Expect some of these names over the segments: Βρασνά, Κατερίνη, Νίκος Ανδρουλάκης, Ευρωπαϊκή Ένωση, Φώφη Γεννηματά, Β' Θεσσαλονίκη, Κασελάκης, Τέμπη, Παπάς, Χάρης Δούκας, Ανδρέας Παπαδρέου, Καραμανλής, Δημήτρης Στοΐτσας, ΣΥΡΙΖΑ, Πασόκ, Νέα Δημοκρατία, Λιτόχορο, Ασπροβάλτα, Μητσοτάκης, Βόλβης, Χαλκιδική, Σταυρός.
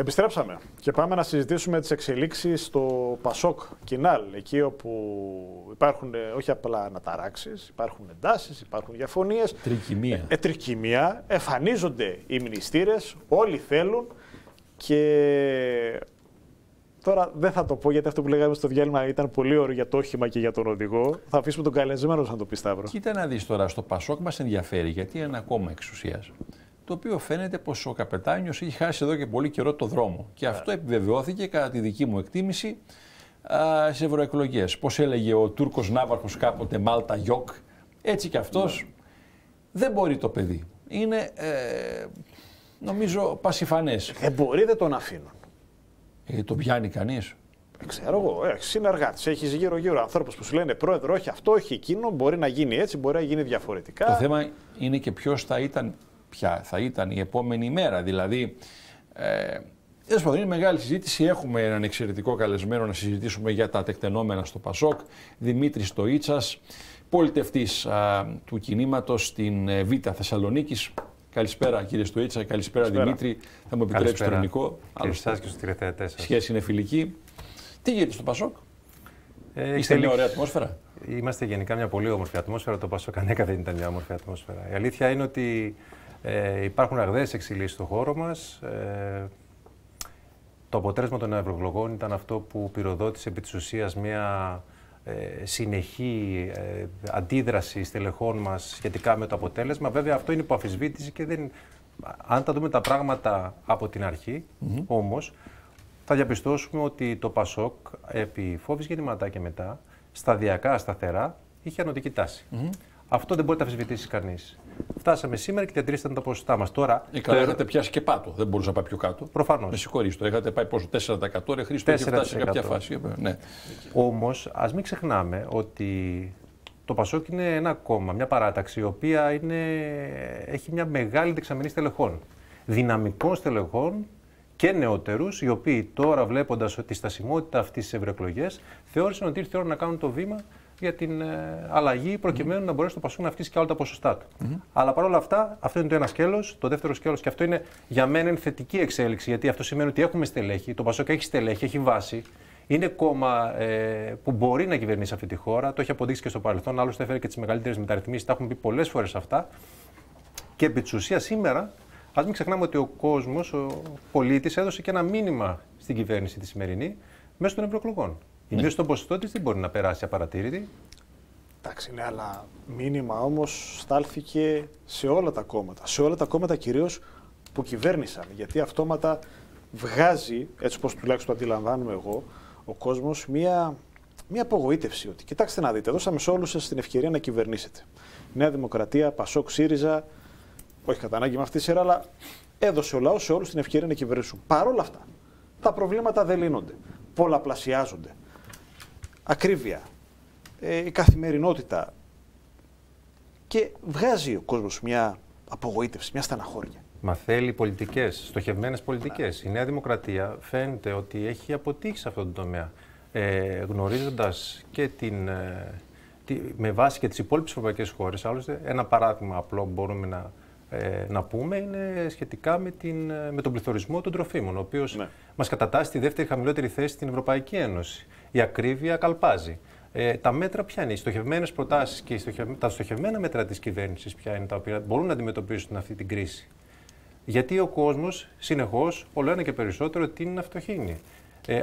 Επιστρέψαμε και πάμε να συζητήσουμε τις εξελίξεις στο Πασόκ Κινάλ, εκεί όπου υπάρχουν όχι απλά αναταράξεις, υπάρχουν εντάσεις, υπάρχουν διαφωνίες. Τρικυμία. Τρικυμία, εμφανίζονται οι μνηστήρες, όλοι θέλουν και τώρα δεν θα το πω γιατί αυτό που λέγαμε στο διάλειμμα ήταν πολύ ωραίο για το όχημα και για τον οδηγό. Θα αφήσουμε τον καλεσμένο να το πει, Σταύρο. Κοίτα να δεις τώρα, στο Πασόκ μας ενδιαφέρει γιατί είναι ένα κόμμα εξουσίας, το οποίο φαίνεται πως ο καπετάνιος έχει χάσει εδώ και πολύ καιρό το δρόμο. Και αυτό επιβεβαιώθηκε κατά τη δική μου εκτίμηση στις ευρωεκλογές. Πως έλεγε ο Τούρκος ναύαρχος κάποτε Μάλτα Γιόκ, έτσι κι αυτός δεν μπορεί το παιδί. Είναι νομίζω πασιφανές. Δεν μπορεί, δεν τον αφήνουν. Το πιάνει κανείς. Ξέρω εγώ, έχει συνεργάτες, έχει γύρω-γύρω ανθρώπους που σου λένε πρόεδρο, όχι αυτό, όχι εκείνο, μπορεί να γίνει έτσι, μπορεί να γίνει διαφορετικά. Το θέμα είναι και ποιος θα ήταν. Ποια θα ήταν η επόμενη μέρα, δηλαδή. Είναι μεγάλη συζήτηση. Έχουμε έναν εξαιρετικό καλεσμένο να συζητήσουμε για τα τεκτενόμενα στο Πασόκ. Δημήτρη Στοΐτσας, πολιτευτής του κινήματος στην Β' Θεσσαλονίκη. Καλησπέρα κύριε Στοΐτσα, καλησπέρα. Δημήτρη. Θα μου επιτρέψει το ελληνικό. Άλλωστε, σχέση είναι φιλική. Τι γίνεται στο Πασόκ, είστε μια ωραία ατμόσφαιρα. Είμαστε γενικά μια πολύ όμορφη ατμόσφαιρα. Το Πασόκ ανέκαθεν ήταν μια όμορφη ατμόσφαιρα. Η αλήθεια είναι ότι. Υπάρχουν αγδαίες εξελίξεις στο χώρο μας. Το αποτέλεσμα των ευρωεκλογών ήταν αυτό που πυροδότησε επί της ουσίας μια συνεχή αντίδραση στελεχών μας σχετικά με το αποτέλεσμα. Βέβαια αυτό είναι υπό αμφισβήτηση και δεν... αν τα δούμε τα πράγματα από την αρχή, όμως, θα διαπιστώσουμε ότι το Πασόκ επί Φώφης Γεννηματά και μετά, σταδιακά, σταθερά, είχε ανωτική τάση. Αυτό δεν μπορεί να αμφισβητήσει κανείς. Φτάσαμε σήμερα και διατηρήσαμε τα ποσοστά μας. Τώρα. Είχατε πιάσει και πάτο, δεν μπορούσε να πάει πιο κάτω. Προφανώς. Με συγχωρείτε, το είχατε πάει πόσο 4%, ρε Χρήστο, είχε φτάσει σε κάποια φάση. Ναι. Όμως, ας μην ξεχνάμε ότι το Πασόκ είναι ένα κόμμα, μια παράταξη, η οποία είναι... έχει μια μεγάλη δεξαμενή στελεχών. Δυναμικών στελεχών και νεότερους, οι οποίοι τώρα βλέποντας ότι η στασιμότητα αυτής της ευρωεκλογές θεώρησαν ότι ήρθε η ώρα να κάνουν το βήμα. Για την αλλαγή, προκειμένου να μπορέσει το Πασόκ να αυξήσει και όλα τα ποσοστά του. Αλλά παρόλα αυτά, αυτό είναι το ένα σκέλος. Το δεύτερο σκέλος, και αυτό είναι για μένα είναι θετική εξέλιξη, γιατί αυτό σημαίνει ότι έχουμε στελέχη. Το Πασόκ έχει στελέχη, έχει βάση. Είναι κόμμα που μπορεί να κυβερνήσει αυτή τη χώρα. Το έχει αποδείξει και στο παρελθόν. Άλλωστε, έφερε και τις μεγαλύτερες μεταρρυθμίσεις. Τα έχουμε πει πολλές φορές αυτά. Και επί της ουσίας, σήμερα, ας μην ξεχνάμε ότι ο κόσμος, ο πολίτης, έδωσε και ένα μήνυμα στην κυβέρνηση τη σημερινή μέσω των ευρωεκλογών. Η μείωση των ποσοστών της δεν μπορεί να περάσει απαρατήρητη. Εντάξει, ναι, αλλά μήνυμα όμως στάλθηκε σε όλα τα κόμματα. Σε όλα τα κόμματα κυρίως που κυβέρνησαν. Γιατί αυτόματα βγάζει, έτσι όπως τουλάχιστον το αντιλαμβάνομαι εγώ, ο κόσμος μία απογοήτευση. Ότι κοιτάξτε να δείτε, δώσαμε σε όλους σας την ευκαιρία να κυβερνήσετε. Νέα Δημοκρατία, Πασόκ, ΣΥΡΙΖΑ, όχι κατά ανάγκη με αυτή τη σειρά, αλλά έδωσε ο λαός σε όλους την ευκαιρία να κυβερνήσουν. Παρ' όλα αυτά, τα προβλήματα δεν λύνονται. Πολλαπλασιάζονται. Ακρίβεια, η καθημερινότητα και βγάζει ο κόσμος μια απογοήτευση, μια στεναχώρια. Μα θέλει πολιτικές, στοχευμένες πολιτικές. Η Νέα Δημοκρατία φαίνεται ότι έχει αποτύχει σε αυτόν τον τομέα, γνωρίζοντας και με βάση και τις υπόλοιπες ευρωπαϊκές χώρες. Άλλωστε, ένα παράδειγμα απλό μπορούμε να πούμε είναι σχετικά με τον πληθωρισμό των τροφίμων, ο οποίος μας κατατάσσει στη δεύτερη χαμηλότερη θέση στην Ευρωπαϊκή Ένωση. Η ακρίβεια καλπάζει. Τα μέτρα ποια είναι, οι στοχευμένες προτάσεις και τα στοχευμένα μέτρα της κυβέρνησης ποια είναι τα οποία μπορούν να αντιμετωπίσουν αυτή την κρίση. Γιατί ο κόσμος συνεχώς, όλο ένα και περισσότερο, τείνει να φτωχύνει.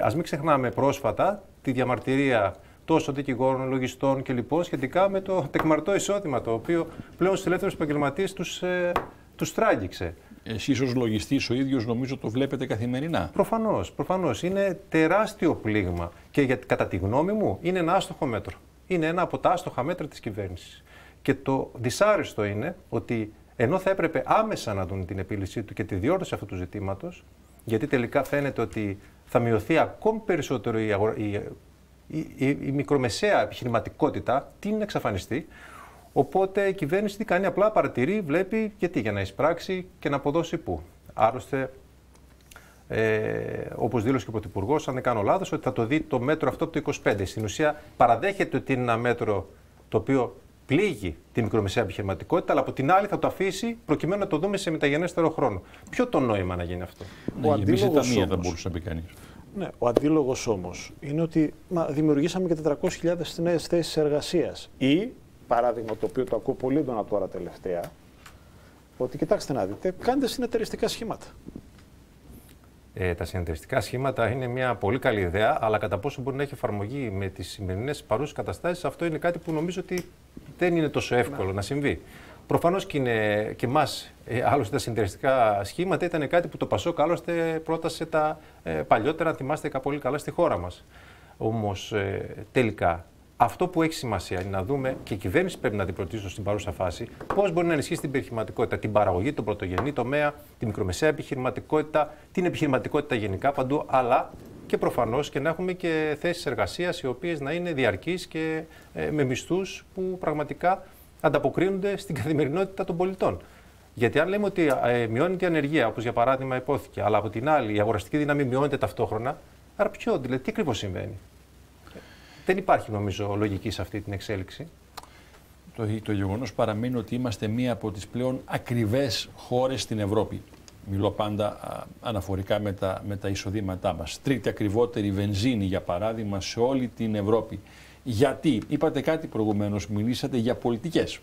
Ας μην ξεχνάμε πρόσφατα τη διαμαρτυρία τόσο δικηγόρων, λογιστών και λοιπών σχετικά με το τεκμαρτό εισόδημα, το οποίο πλέον στους ελεύθερους επαγγελματίες τους τράγγιξε. Εσείς ως λογιστής ο ίδιος νομίζω το βλέπετε καθημερινά. Προφανώς. Είναι τεράστιο πλήγμα και κατά τη γνώμη μου είναι ένα άστοχο μέτρο. Είναι ένα από τα άστοχα μέτρα της κυβέρνησης. Και το δυσάρεστο είναι ότι ενώ θα έπρεπε άμεσα να δουν την επίλυσή του και τη διόρθωση αυτού του ζητήματος, γιατί τελικά φαίνεται ότι θα μειωθεί ακόμη περισσότερο η μικρομεσαία επιχειρηματικότητα, την εξαφανιστεί. Οπότε η κυβέρνηση τι κάνει, απλά παρατηρεί, βλέπει γιατί, για να εισπράξει και να αποδώσει πού. Άλλωστε, όπως δήλωσε και ο Πρωθυπουργός, αν δεν κάνω λάθος, ότι θα το δει το μέτρο αυτό από το 25. Στην ουσία, παραδέχεται ότι είναι ένα μέτρο το οποίο πλήγει τη μικρομεσαία επιχειρηματικότητα, αλλά από την άλλη θα το αφήσει προκειμένου να το δούμε σε μεταγενέστερο χρόνο. Ποιο το νόημα να γίνει αυτό? Ο αντίλογος όμως, δεν μπορούσε να πει κανείς. Ναι, ο αντίλογος όμως είναι ότι δημιουργήσαμε και 400.000 νέες θέσεις εργασίας. Ή, παράδειγμα το οποίο το ακούω πολύ έντονα τώρα τελευταία, ότι κοιτάξτε να δείτε, κάντε συνεταιριστικά σχήματα. Τα συνεταιριστικά σχήματα είναι μια πολύ καλή ιδέα, αλλά κατά πόσο μπορεί να έχει εφαρμογή με τις σημερινές παρούσες καταστάσεις, αυτό είναι κάτι που νομίζω ότι δεν είναι τόσο εύκολο να συμβεί. Προφανώς και, εμάς, άλλωστε τα συνεταιριστικά σχήματα ήταν κάτι που το Πασόκ άλλωστε πρότασε τα παλιότερα, αν θυμάστε πολύ καλά, στη χώρα μας. Όμως τελικά αυτό που έχει σημασία είναι να δούμε, και η κυβέρνηση πρέπει να αντιπρωτήσω στην παρούσα φάση, πώς μπορεί να ενισχύσει την επιχειρηματικότητα, την παραγωγή, τον πρωτογενή τομέα, την μικρομεσαία επιχειρηματικότητα, την επιχειρηματικότητα γενικά παντού, αλλά και προφανώς και να έχουμε και θέσεις εργασίας οι οποίες να είναι διαρκείς και με μισθούς που πραγματικά ανταποκρίνονται στην καθημερινότητα των πολιτών. Γιατί αν λέμε ότι μειώνεται η ανεργία, όπως για παράδειγμα υπόθηκε, αλλά από την άλλη η αγοραστική δύναμη μειώνεται ταυτόχρονα, άρα ποιο, δηλαδή τι ακριβώς συμβαίνει? Δεν υπάρχει, νομίζω, λογική σε αυτή την εξέλιξη. Το γεγονός παραμένει ότι είμαστε μία από τις πλέον ακριβές χώρες στην Ευρώπη. Μιλώ πάντα αναφορικά με τα εισοδήματά μας. Τρίτη ακριβότερη βενζίνη, για παράδειγμα, σε όλη την Ευρώπη. Γιατί, είπατε κάτι προηγουμένως, μιλήσατε για πολιτικές.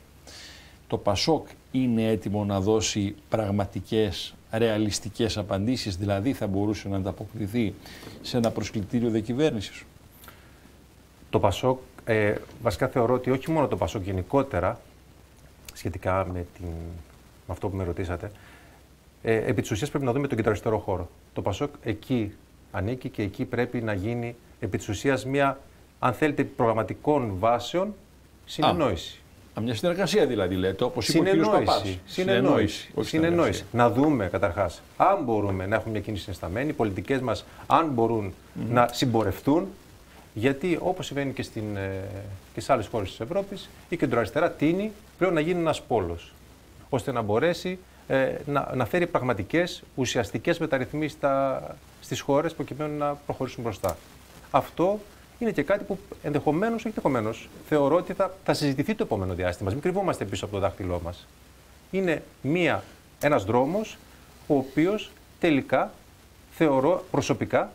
Το Πασόκ είναι έτοιμο να δώσει πραγματικές, ρεαλιστικές απαντήσεις, δηλαδή θα μπορούσε να ανταποκριθεί σε ένα προσκλητήριο διακυβέρνησης? Το Πασόκ, βασικά θεωρώ ότι όχι μόνο το Πασόκ γενικότερα, σχετικά με αυτό που με ρωτήσατε, επί της ουσίας πρέπει να δούμε τον κεντροαριστερό χώρο. Το Πασόκ εκεί ανήκει και εκεί πρέπει να γίνει επί της ουσίας μια, αν θέλετε, προγραμματικών βάσεων συνεννόηση. Μια συνεργασία δηλαδή λέτε, όπως είπε ο κ. Παπάς. Συνεννόηση. Να δούμε καταρχάς αν μπορούμε να έχουμε μια κίνηση συναισθαμένη, οι πολιτικές μας αν μπορούν να συμπορευτούν. Γιατί όπως συμβαίνει και, σε άλλες χώρες της Ευρώπης, η κεντροαριστερά τείνει πλέον να γίνει ένας πόλος, ώστε να μπορέσει να φέρει πραγματικές, ουσιαστικές μεταρρυθμίσεις στις χώρες προκειμένου να προχωρήσουν μπροστά. Αυτό είναι και κάτι που ενδεχομένως, θεωρώ ότι θα συζητηθεί το επόμενο διάστημα. Μην κρυβόμαστε πίσω από το δάχτυλό μας. Είναι ένας δρόμος, ο οποίος τελικά θεωρώ προσωπικά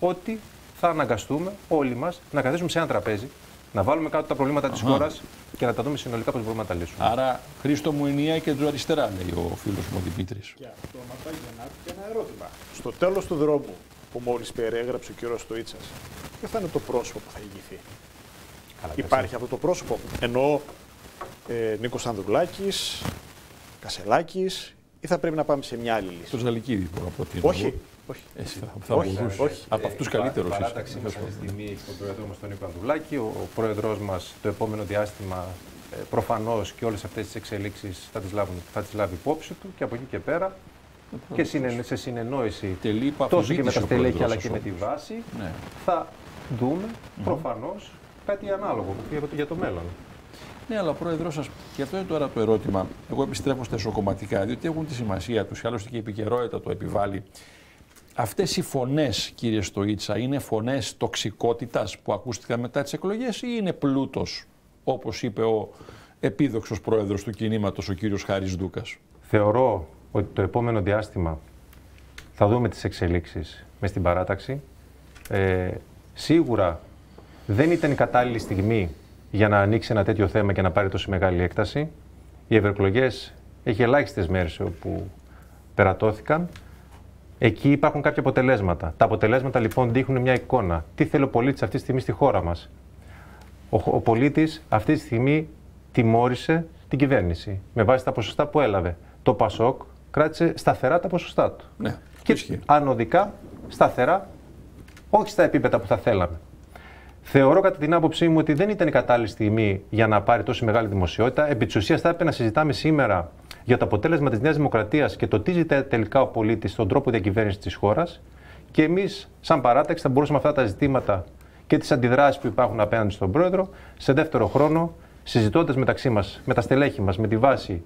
ότι θα αναγκαστούμε όλοι μας να καθίσουμε σε ένα τραπέζι, να βάλουμε κάτω τα προβλήματα της χώρας και να τα δούμε συνολικά πώς μπορούμε να τα λύσουμε. Άρα, Χρήστο μου, ενιαία και κεντροαριστερά, λέει ο φίλος μου Δημήτρης. Και αυτόματα γεννάται και ένα ερώτημα. Στο τέλος του δρόμου που μόλις περιέγραψε ο κύριος Στοΐτσας, ποιο θα είναι το πρόσωπο που θα ηγηθεί? Υπάρχει αυτό το πρόσωπο? Εννοώ Νίκος Ανδρουλάκης, Κασελάκης, ή θα πρέπει να πάμε σε μια άλλη λύση? Το Ζαλικίδη μπορώ να προτείνω. Όχι. Από αυτούς καλύτερους. Παράταξη μας αυτή τη στιγμή έχει τον πρόεδρό μας τον Νίκο Ανδρουλάκη. Ο πρόεδρός μας το επόμενο διάστημα προφανώς και όλες αυτές τις εξελίξεις θα τις λάβει υπόψη του και από εκεί και πέρα και σε συνεννόηση τόσο και με τα στελέχη αλλά και με τη βάση θα δούμε προφανώς κάτι ανάλογο για το μέλλον. Ναι, αλλά ο πρόεδρός σας, και αυτό είναι τώρα το ερώτημα, εγώ επιστρέφω στα εσωκομματικά, διότι έχουν τη σημασία τους, άλλωστε και η επικαιρότητα το επιβάλλει. Αυτές οι φωνές, κύριε Στοΐτσα, είναι φωνές τοξικότητας που ακούστηκαν μετά τις εκλογές ή είναι πλούτος, όπως είπε ο επίδοξος πρόεδρος του κινήματος, ο κύριος Χάρης Δούκας? Θεωρώ ότι το επόμενο διάστημα θα δούμε τις εξελίξεις μες στην παράταξη. Σίγουρα δεν ήταν η κατάλληλη στιγμή για να ανοίξει ένα τέτοιο θέμα και να πάρει τόση μεγάλη έκταση. Οι ευρωεκλογές έχει ελάχιστες μέρες όπου περατώθηκαν. Εκεί υπάρχουν κάποια αποτελέσματα. Τα αποτελέσματα λοιπόν δείχνουν μια εικόνα. Τι θέλει ο πολίτης αυτή τη στιγμή στη χώρα μας? Ο πολίτης αυτή τη στιγμή τιμώρησε την κυβέρνηση με βάση τα ποσοστά που έλαβε. Το Πασόκ κράτησε σταθερά τα ποσοστά του. Ναι, και ανωδικά σταθερά, όχι στα επίπεδα που θα θέλαμε. Θεωρώ κατά την άποψή μου ότι δεν ήταν η κατάλληλη στιγμή για να πάρει τόση μεγάλη δημοσιότητα. Επί της ουσίας θα έπρεπε να συζητάμε σήμερα για το αποτέλεσμα της Νέας Δημοκρατίας και το τι ζητάει τελικά ο πολίτης στον τρόπο διακυβέρνησης της χώρας. Και εμείς, σαν παράταξη, θα μπορούσαμε αυτά τα ζητήματα και τις αντιδράσεις που υπάρχουν απέναντι στον πρόεδρο, σε δεύτερο χρόνο, συζητώντας μεταξύ μας, με τα στελέχη μας, με τη βάση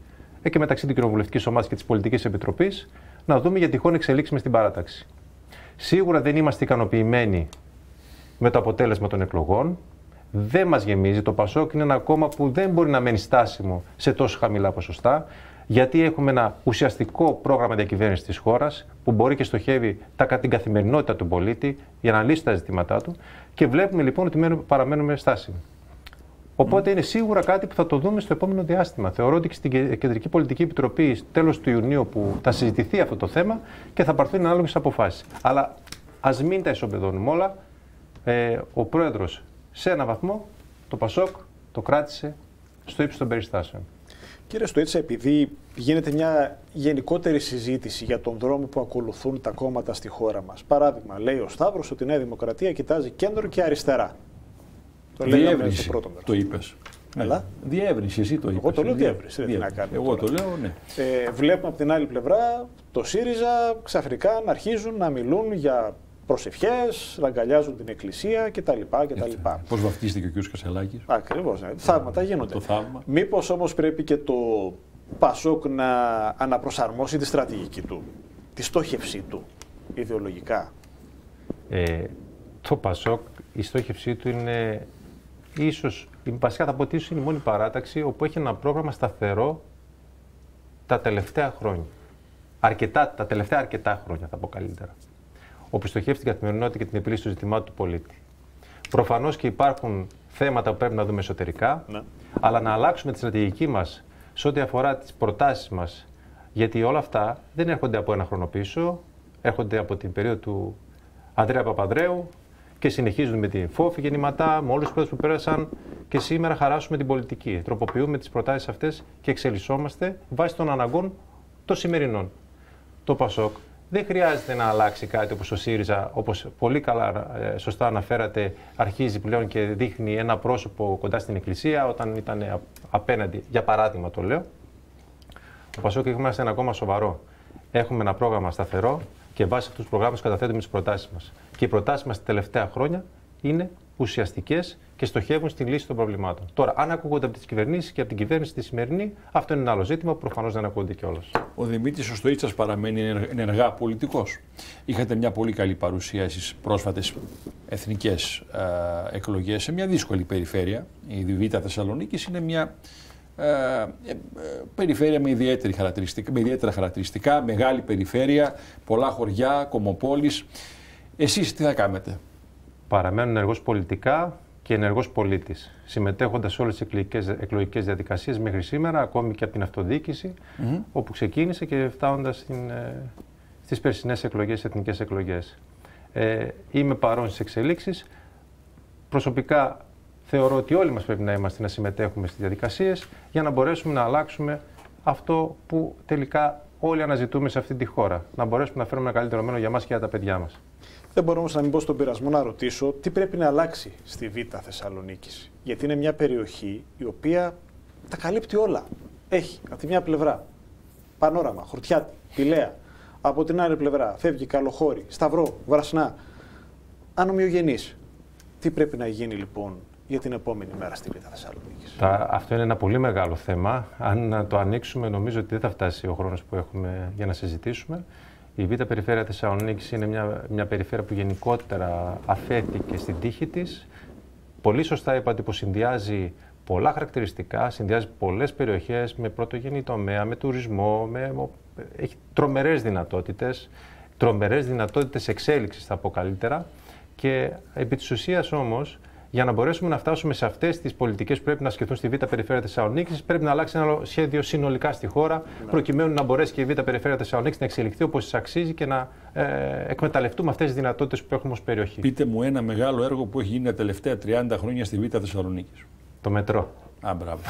και μεταξύ της κοινοβουλευτικής ομάδας και της πολιτικής επιτροπής, να δούμε για τυχόν εξελίξεις με στην παράταξη. Σίγουρα δεν είμαστε ικανοποιημένοι με το αποτέλεσμα των εκλογών. δεν μας γεμίζει. Το Πασόκ είναι ένα κόμμα που δεν μπορεί να μένει στάσιμο σε τόσο χαμηλά ποσοστά, γιατί έχουμε ένα ουσιαστικό πρόγραμμα διακυβέρνησης της χώρας που μπορεί και στοχεύει την καθημερινότητα του πολίτη για να λύσει τα ζητήματά του, και βλέπουμε λοιπόν ότι παραμένουμε στάσιμοι. Οπότε είναι σίγουρα κάτι που θα το δούμε στο επόμενο διάστημα. Θεωρώ ότι και στην Κεντρική Πολιτική Επιτροπή τέλος του Ιουνίου που θα συζητηθεί αυτό το θέμα και θα πάρθουν ανάλογες αποφάσεις. Αλλά ας μην τα ισοπεδώνουμε όλα. Ο πρόεδρος σε έναν βαθμό το Πασόκ το κράτησε στο ύψος των περιστάσεων. Κύριε Στοΐτσα, επειδή γίνεται μια γενικότερη συζήτηση για τον δρόμο που ακολουθούν τα κόμματα στη χώρα μας. Παράδειγμα, λέει ο Σταύρος ότι η Νέα Δημοκρατία κοιτάζει κέντρο και αριστερά. Το διεύρυνση, το είπες. Αλλά... διεύρυνση, εσύ το είπες. Εγώ το λέω διεύρυνση, δεν τι να κάνω. Εγώ τώρα το λέω, ναι. Βλέπουμε από την άλλη πλευρά το ΣΥΡΙΖΑ ξαφνικά να αρχίζουν να μιλούν για προσευχές, να αγκαλιάζουν την εκκλησία κτλ. Πώς βαφτίστηκε ο κ. Κασελάκης. Ακριβώς, ναι. Θαύματα γίνονται. Το θαύμα. Μήπως όμως πρέπει και το Πασόκ να αναπροσαρμόσει τη στρατηγική του, τη στόχευσή του ιδεολογικά. Το Πασόκ, η στόχευσή του είναι. Ίσως, βασικά θα πω ότι ίσως είναι η μόνη παράταξη όπου έχει ένα πρόγραμμα σταθερό τα τελευταία χρόνια. Τα τελευταία αρκετά χρόνια, θα πω καλύτερα. Όπου στοχεύει την καθημερινότητα και την επίλυση του ζητημάτου του πολίτη. Προφανώς και υπάρχουν θέματα που πρέπει να δούμε εσωτερικά, ναι. Αλλά να αλλάξουμε τη στρατηγική μας σε ό,τι αφορά τις προτάσεις μας. Γιατί όλα αυτά δεν έρχονται από ένα χρόνο πίσω, έρχονται από την περίοδο του Ανδρέα Παπαδρέου. Και συνεχίζουν με την Φώφη Γεννηματά, με όλους τους πρώτους που πέρασαν, και σήμερα χαράσουμε την πολιτική. Τροποποιούμε τις προτάσεις αυτές και εξελισσόμαστε βάσει των αναγκών των σημερινών. Το Πασόκ δεν χρειάζεται να αλλάξει κάτι όπως ο ΣΥΡΙΖΑ, όπως πολύ καλά σωστά αναφέρατε, αρχίζει πλέον και δείχνει ένα πρόσωπο κοντά στην Εκκλησία, όταν ήταν απέναντι, για παράδειγμα το λέω. Το Πασόκ είμαστε ένα κόμμα σοβαρό. Έχουμε ένα πρόγραμμα σταθερό. Και βάσει αυτού του προγράμματο καταθέτουμε τι προτάσει μα. Και οι προτάσει μα τα τελευταία χρόνια είναι ουσιαστικέ και στοχεύουν στην λύση των προβλημάτων. Τώρα, αν ακούγονται από τι κυβερνήσει και από την κυβέρνηση τη σημερινή, αυτό είναι ένα άλλο ζήτημα που προφανώ δεν ακούγονται κιόλα. Ο Δημήτρης Στοΐτσας παραμένει ενεργά πολιτικό. Είχατε μια πολύ καλή παρουσία στι πρόσφατε εθνικέ εκλογέ σε μια δύσκολη περιφέρεια. Η Β' Θεσσαλονίκη είναι μια περιφέρεια με ιδιαίτερα χαρακτηριστικά, μεγάλη περιφέρεια, πολλά χωριά, κομοπόλεις. Εσείς τι θα κάνετε? Παραμένω ενεργός πολιτικά και ενεργός πολίτης, συμμετέχοντας σε όλες τις εκλογικές διαδικασίες μέχρι σήμερα, ακόμη και από την αυτοδιοίκηση, όπου ξεκίνησε και φτάνοντας στις περσινές εκλογές, εθνικές εκλογές. Είμαι παρόν στις εξελίξεις. Προσωπικά θεωρώ ότι όλοι μας πρέπει να είμαστε, να συμμετέχουμε στις διαδικασίες για να μπορέσουμε να αλλάξουμε αυτό που τελικά όλοι αναζητούμε σε αυτή τη χώρα. Να μπορέσουμε να φέρουμε ένα καλύτερο μέλλον για μας και για τα παιδιά μας. Δεν μπορώ όμως να μην πω στον πειρασμό να ρωτήσω τι πρέπει να αλλάξει στη Β' Θεσσαλονίκης. Γιατί είναι μια περιοχή η οποία τα καλύπτει όλα. Έχει από τη μια πλευρά Πανόραμα, Χορτιάτη, Πηλαία. Από την άλλη πλευρά Φεύγει, Καλοχώρη, Σταυρό, Βρασνά. Ανομοιογενής. Τι πρέπει να γίνει λοιπόν για την επόμενη μέρα στη Β' Θεσσαλονίκης? Αυτό είναι ένα πολύ μεγάλο θέμα. Αν το ανοίξουμε, νομίζω ότι δεν θα φτάσει ο χρόνος που έχουμε για να συζητήσουμε. Η Β' Περιφέρεια Θεσσαλονίκης είναι μια περιφέρεια που γενικότερα αφέθηκε στην τύχη της. Πολύ σωστά είπατε πως συνδυάζει πολλά χαρακτηριστικά, συνδυάζει πολλές περιοχές με πρωτογενή τομέα, με τουρισμό, έχει τρομερές δυνατότητες εξέλιξης, θα πω καλύτερα. Και επί της ουσίας όμως, για να μπορέσουμε να φτάσουμε σε αυτές τις πολιτικές που πρέπει να σκεφτούν στη Β' Περιφέρεια Θεσσαλονίκης, πρέπει να αλλάξει ένα σχέδιο συνολικά στη χώρα, προκειμένου να μπορέσει και η Β' Περιφέρεια Θεσσαλονίκης να εξελιχθεί όπως της αξίζει και να εκμεταλλευτούμε αυτές τις δυνατότητες που έχουμε ως περιοχή. Πείτε μου ένα μεγάλο έργο που έχει γίνει τα τελευταία 30 χρόνια στη Β' Θεσσαλονίκης. Το μετρό. Α, μπράβο.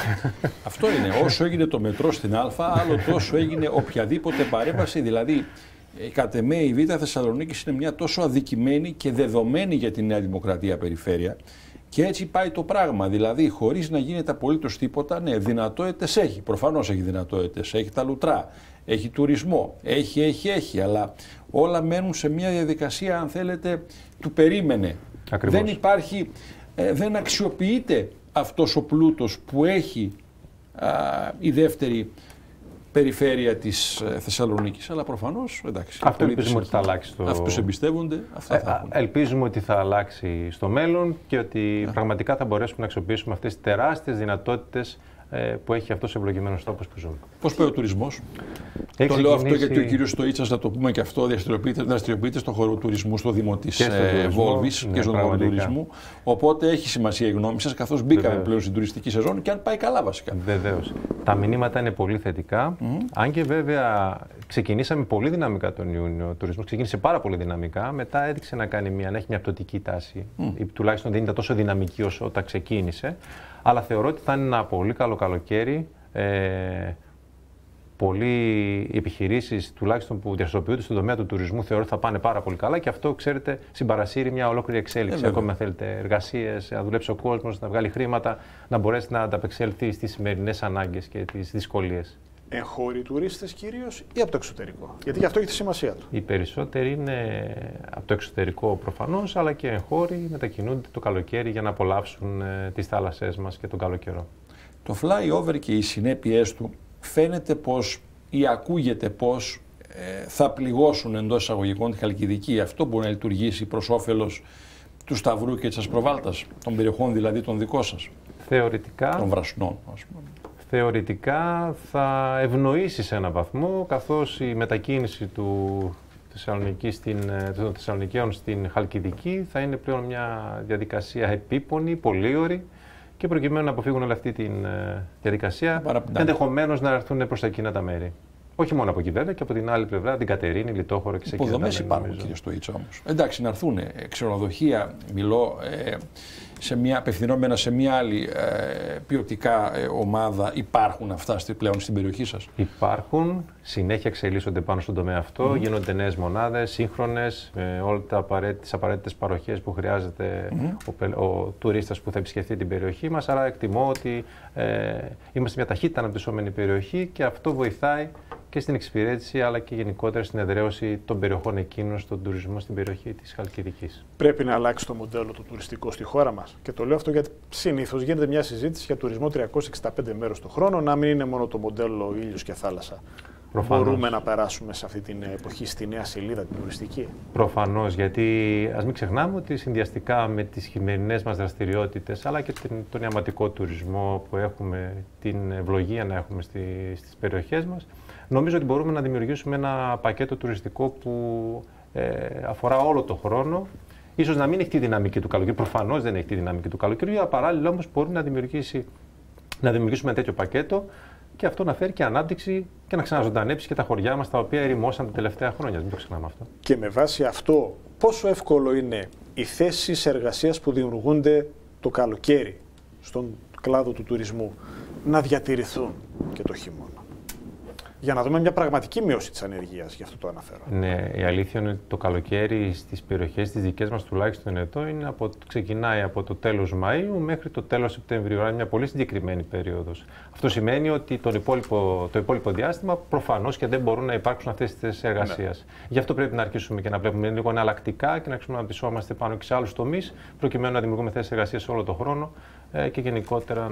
Αυτό είναι. Όσο έγινε το μετρό στην Α, άλλο τόσο έγινε οποιαδήποτε παρέμβαση. Δηλαδή, κατ' εμέ η Β' Θεσσαλονίκης είναι μια τόσο αδικημένη και δεδομένη για τη Νέα Δημοκρατία περιφέρεια. Και έτσι πάει το πράγμα. Δηλαδή, χωρίς να γίνεται απολύτως τίποτα, ναι, δυνατότητες έχει. Προφανώς έχει δυνατότητες. Έχει τα λουτρά, έχει τουρισμό, έχει. Αλλά όλα μένουν σε μια διαδικασία, αν θέλετε, του περίμενε. Ακριβώς. Δεν υπάρχει, δεν αξιοποιείται αυτός ο πλούτος που έχει η δεύτερη περιφέρεια της Θεσσαλονίκης, αλλά προφανώς, εντάξει. Αυτό ελπίζουμε ότι θα αλλάξει. Αυτούς εμπιστεύονται, αυτά θα έχουν. Ελπίζουμε ότι θα αλλάξει στο μέλλον και ότι πραγματικά θα μπορέσουμε να αξιοποιήσουμε αυτές τις τεράστιες δυνατότητες που έχει αυτός ο ευλογημένος τόπος που ζούμε. Πώς πάει ο τουρισμός? Το λέω αυτό γιατί ο κύριος Στοΐτσας, θα το πούμε και αυτό, δραστηριοποιείται στον χώρο τουρισμού, στο Δήμο της Βόλβης και στον χώρο τουρισμού. Οπότε έχει σημασία η γνώμη σας, καθώς μπήκαμε πλέον στην τουριστική σεζόν και αν πάει καλά βασικά. Βεβαίως. Τα μηνύματα είναι πολύ θετικά. Αν και βέβαια ξεκινήσαμε πολύ δυναμικά τον Ιούνιο. Ο τουρισμός ξεκίνησε πάρα πολύ δυναμικά. Μετά έδειξε να έχει μια πτωτική τάση. Τουλάχιστον δεν ήταν τόσο δυναμική όσο όταν ξεκίνησε. Αλλά θεωρώ ότι θα είναι ένα πολύ καλό καλοκαίρι. Πολλοί επιχειρήσεις, τουλάχιστον που διαστροποιούνται στον τομέα του τουρισμού, θεωρώ ότι θα πάνε πάρα πολύ καλά και αυτό, ξέρετε, συμπαρασύρει μια ολόκληρη εξέλιξη. Ακόμα αν θέλετε εργασίες, να δουλέψει ο κόσμος, να βγάλει χρήματα, να μπορέσει να ανταπεξέλθει στις σημερινές ανάγκες και τις δυσκολίες. Εγχώριοι τουρίστες κυρίως ή από το εξωτερικό? Γιατί γι' αυτό έχει τη σημασία του. Οι περισσότεροι είναι από το εξωτερικό προφανώς, αλλά και εγχώριοι μετακινούνται το καλοκαίρι για να απολαύσουν τις θάλασσές μας και τον καλό καιρό. Το flyover και οι συνέπειές του φαίνεται πως ή ακούγεται πως θα πληγώσουν εντός εισαγωγικών τη Χαλκιδική. Αυτό μπορεί να λειτουργήσει προς όφελος του Σταυρού και της Ασπροβάλτας, των περιοχών δηλαδή των δικών σας. Θεωρητικά. Των Βρασνών, ας πούμε. Θεωρητικά θα ευνοήσει σε έναν βαθμό, καθώς η μετακίνηση των Θεσσαλονικαίων στην Χαλκιδική θα είναι πλέον μια διαδικασία επίπονη, πολύωρη και προκειμένου να αποφύγουν όλη αυτή τη διαδικασία, ενδεχομένως να έρθουν προς τα εκείνα τα μέρη. Όχι μόνο από εκεί βέβαια και από την άλλη πλευρά, την Κατερίνη, Λιτόχορο και σε εκείνα τα μέρη. Υποδομές υπάρχουν, κύριε Στοΐτσα, όμως. Εντάξει, να έρθουν ξενοδοχεία, μιλώ. Απευθυνόμενα σε μια άλλη ποιοτικά ομάδα, υπάρχουν αυτά πλέον στην περιοχή σας? Υπάρχουν, συνέχεια εξελίσσονται πάνω στον τομέα αυτό, γίνονται νέες μονάδες, σύγχρονες, όλες τις απαραίτητες παροχές που χρειάζεται ο τουρίστας που θα επισκεφθεί την περιοχή μας, άρα εκτιμώ ότι είμαστε μια ταχύτητα αναπτυσσόμενη περιοχή και αυτό βοηθάει και στην εξυπηρέτηση, αλλά και γενικότερα στην εδραίωση των περιοχών εκείνων στον τουρισμό στην περιοχή της Χαλκιδικής. Πρέπει να αλλάξει το μοντέλο του τουριστικού στη χώρα μας. Και το λέω αυτό γιατί συνήθως γίνεται μια συζήτηση για τουρισμό 365 μέρες το χρόνο, να μην είναι μόνο το μοντέλο ήλιος και θάλασσα. Προφανώς. Μπορούμε να περάσουμε σε αυτή την εποχή στη νέα σελίδα την τουριστική? Προφανώς, γιατί ας μην ξεχνάμε ότι συνδυαστικά με τις χειμερινές μας δραστηριότητες, αλλά και τον ιαματικό τουρισμό που έχουμε, την ευλογία να έχουμε στις περιοχές μας, νομίζω ότι μπορούμε να δημιουργήσουμε ένα πακέτο τουριστικό που αφορά όλο το χρόνο. Ίσως να μην έχει τη δυναμική του καλοκαιριού, προφανώς δεν έχει τη δυναμική του καλοκαιριού, αλλά παράλληλα όμως μπορούμε να δημιουργήσουμε ένα τέτοιο πακέτο και αυτό να φέρει και ανάπτυξη και να ξαναζωντανέψει και τα χωριά μας τα οποία ερημώσαν τα τελευταία χρόνια. Μην το ξεχνάμε αυτό. Και με βάση αυτό, πόσο εύκολο είναι οι θέσεις εργασίας που δημιουργούνται το καλοκαίρι στον κλάδο του τουρισμού να διατηρηθούν και το χειμώνα? Για να δούμε μια πραγματική μείωση της ανεργίας, γι' αυτό το αναφέρω. Ναι, η αλήθεια είναι ότι το καλοκαίρι στις περιοχές τις δικές μας τουλάχιστον εδώ είναι ξεκινάει από το τέλος Μαΐου μέχρι το τέλος Σεπτεμβρίου, είναι μια πολύ συγκεκριμένη περίοδος. Αυτό σημαίνει ότι το υπόλοιπο διάστημα προφανώς και δεν μπορούν να υπάρξουν αυτές τις θέσεις εργασίας. Ναι. Γι' αυτό πρέπει να αρχίσουμε και να βλέπουμε λίγο εναλλακτικά και να αναπτυσσόμαστε πάνω και σε άλλους τομείς, προκειμένου να δημιουργούμε θέσεις εργασίας όλο τον χρόνο και γενικότερα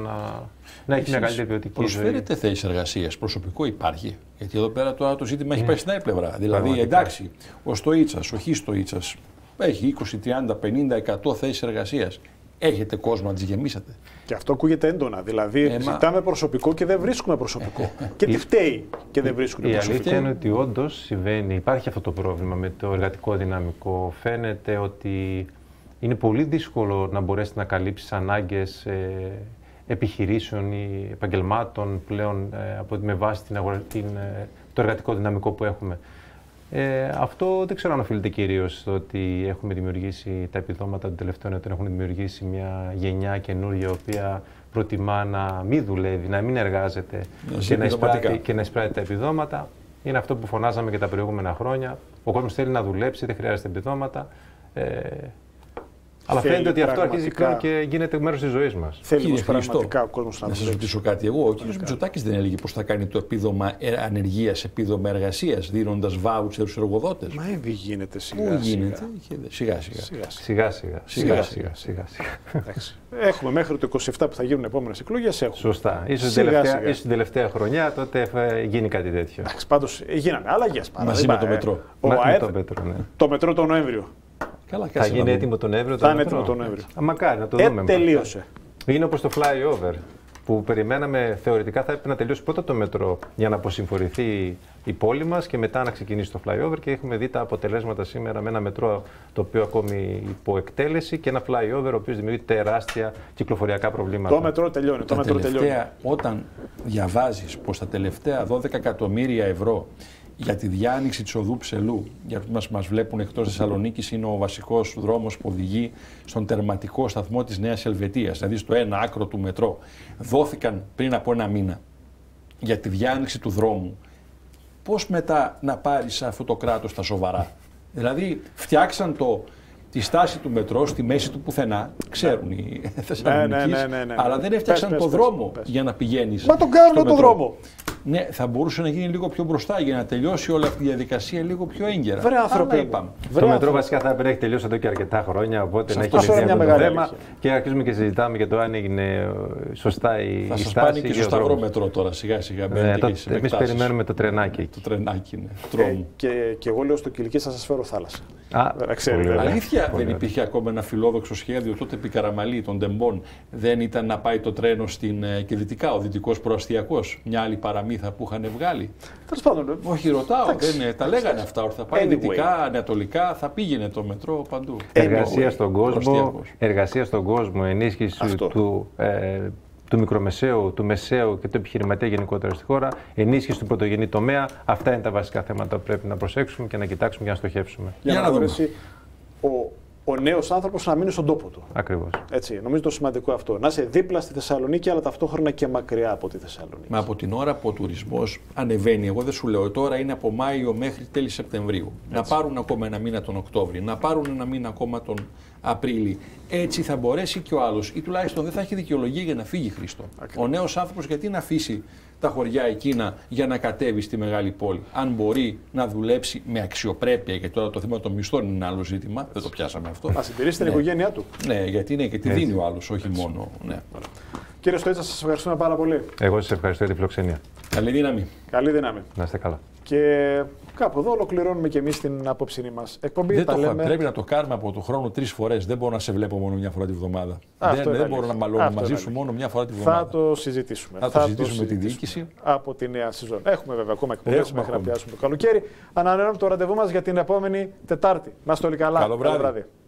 να έχει μεγαλύτερη ποιοτική ζωή. Προσφέρετε θέσεις εργασίας, προσωπικό υπάρχει? Γιατί εδώ πέρα τώρα το ζήτημα έχει πάει στην άλλη πλευρά. Δηλαδή, εντάξει, ο Στοΐτσας, ο Χ. Στοΐτσας έχει 20, 30, 50, 100 θέσεις εργασίας. Έχετε κόσμο να τις γεμίσετε? Και αυτό ακούγεται έντονα. Δηλαδή, ζητάμε προσωπικό και δεν βρίσκουμε προσωπικό. Και τι φταίει και δεν βρίσκουμε προσωπικό? Η αλήθεια είναι ότι όντως συμβαίνει, υπάρχει αυτό το πρόβλημα με το εργατικό δυναμικό. Φαίνεται ότι είναι πολύ δύσκολο να μπορέσει να καλύψει ανάγκες επιχειρήσεων ή επαγγελμάτων πλέον με βάση το εργατικό δυναμικό που έχουμε. Αυτό δεν ξέρω αν οφείλεται κυρίως στο ότι έχουμε δημιουργήσει τα επιδόματα των τελευταίων ετών, έχουν δημιουργήσει μια γενιά καινούργια, η οποία προτιμά να μην δουλεύει, να μην εργάζεται και να εισπράττει τα επιδόματα. Είναι αυτό που φωνάζαμε και τα προηγούμενα χρόνια. Ο κόσμος θέλει να δουλέψει, δεν χρειάζεται επιδόματα. Αλλά φαίνεται ότι αυτό αρχίζει πλέον και γίνεται μέρος της ζωής μας. Θέλει πραγματικά ο κόσμος να σας ρωτήσω κάτι. Εγώ, ο κ. Μητσοτάκης δεν έλεγε πως θα κάνει το επίδομα ανεργίας, επίδομα εργασίας, δίνοντας βάουτσερ στους εργοδότες. Μα δεν γίνεται σιγά-σιγά. Σιγά-σιγά. Έχουμε μέχρι το 27 που θα γίνουν επόμενες εκλογές. Σωστά. Ίσως την τελευταία χρονιά τότε γίνει κάτι τέτοιο. Πάντως γίνανε αλλαγές. Μαζί με το μετρό. Το μετρό τον Νοέμβριο. Καλά, θα γίνει έτοιμο τον Νοέμβριο. Θα είναι έτοιμο τον Νοέμβριο. Μακάρι να το δούμε. Τελείωσε. Είναι όπως το flyover που περιμέναμε, θεωρητικά θα έπρεπε να τελειώσει πρώτα το μετρό για να αποσυμφορηθεί η πόλη μας και μετά να ξεκινήσει το flyover. Και έχουμε δει τα αποτελέσματα σήμερα με ένα μετρό το οποίο ακόμη υποεκτέλεση και ένα flyover ο οποίος δημιουργεί τεράστια κυκλοφοριακά προβλήματα. Το μετρό τελειώνει. Όταν διαβάζεις πως τα τελευταία 12 εκατομμύρια ευρώ για τη διάνοιξη της οδού Ψελού, για αυτούς που μας βλέπουν εκτός Θεσσαλονίκης, είναι ο βασικός δρόμος που οδηγεί στον τερματικό σταθμό της Νέας Ελβετίας, δηλαδή στο ένα άκρο του μετρό. Δόθηκαν πριν από ένα μήνα για τη διάνοιξη του δρόμου. Πώς μετά να πάρεις αυτό το κράτος τα σοβαρά? Δηλαδή φτιάξαν τη στάση του μετρό στη μέση του πουθενά, ξέρουν οι Θεσσαλονικείς, αλλά δεν έφτιαξαν το δρόμο για να πηγαίνεις. Μα τον κάνουν τον δρόμο. Ναι, θα μπορούσε να γίνει λίγο πιο μπροστά για να τελειώσει όλη αυτή η διαδικασία λίγο πιο έγκαιρα. Βρε άνθρωποι. Το μετρό βασικά θα έπρεπε να έχει τελειώσει εδώ και αρκετά χρόνια, οπότε να έχει λυθεί αυτό το θέμα. Και αρχίζουμε και συζητάμε για το αν έγινε σωστά η στάση. Θα σας πάνε και στο Σταυρό μετρό τώρα, σιγά-σιγά. Εμείς περιμένουμε το τρενάκι. Το τρενάκι, ναι. Και εγώ λέω στο Κυλική θα σας φέρω θάλασσα. Αλήθεια δεν υπήρχε ακόμα ένα φιλόδοξο σχέδιο τότε επί Καραμανλή των Τεμπών? Δεν ήταν να πάει το τρένο στην Κελητικά, ο δυτικός προαστιακός, μια άλλη παραμύθα που είχαν βγάλει? Τέλος πάντων. Όχι, ρωτάω, τα λέγανε αυτά. Θα πάει δυτικά, ανατολικά, θα πήγαινε το μετρό παντού. Εργασία στον κόσμο, ενίσχυση του μικρομεσαίου, του μεσαίου και του επιχειρηματία γενικότερα στη χώρα, ενίσχυση του πρωτογενή τομέα. Αυτά είναι τα βασικά θέματα που πρέπει να προσέξουμε και να κοιτάξουμε και να στοχεύσουμε. Για να δούμε. Ο νέος άνθρωπος να μείνει στον τόπο του. Ακριβώς. Έτσι, νομίζω το σημαντικό αυτό. Να είσαι δίπλα στη Θεσσαλονίκη, αλλά ταυτόχρονα και μακριά από τη Θεσσαλονίκη. Μα από την ώρα που ο τουρισμός ανεβαίνει, εγώ δεν σου λέω τώρα, είναι από Μάιο μέχρι τέλη Σεπτεμβρίου. Έτσι. Να πάρουν ακόμα ένα μήνα τον Οκτώβρη, να πάρουν ένα μήνα ακόμα τον Απρίλη. Έτσι θα μπορέσει και ο άλλος, ή τουλάχιστον δεν θα έχει δικαιολογία για να φύγει, Χρήστο. Ακριβώς. Ο νέος άνθρωπος, γιατί να αφήσει τα χωριά εκείνα για να κατέβει στη μεγάλη πόλη, αν μπορεί να δουλέψει με αξιοπρέπεια? Γιατί τώρα το θέμα των μισθών είναι ένα άλλο ζήτημα, δεν το πιάσαμε αυτό. Να συντηρήσει την οικογένειά του. Ναι, γιατί είναι και τη δίνει ο άλλος, όχι μόνο. Ναι. Κύριε Στοΐτσα, σας ευχαριστούμε πάρα πολύ. Εγώ σας ευχαριστώ για τη φιλοξενία. Καλή δύναμη. Καλή δύναμη. Να είστε καλά. Και κάπου εδώ ολοκληρώνουμε και εμείς την απόψηνή μας εκπομπή. Δεν πρέπει να το κάνουμε από τον χρόνο 3 φορές. Δεν μπορώ να σε βλέπω μόνο μια φορά τη βδομάδα. Δεν μπορώ να μαλώνω μαζί σου μόνο μια φορά τη βδομάδα. Θα το συζητήσουμε. Θα το συζητήσουμε με τη διοίκηση. Από τη νέα σεζόν. Έχουμε βέβαια ακόμα εκπομπές μέχρι να πιάσουμε το καλοκαίρι. Ανανεώνουμε το ραντεβού μας για την επόμενη Τετάρτη. Να είστε όλοι καλά. Καλό βράδυ.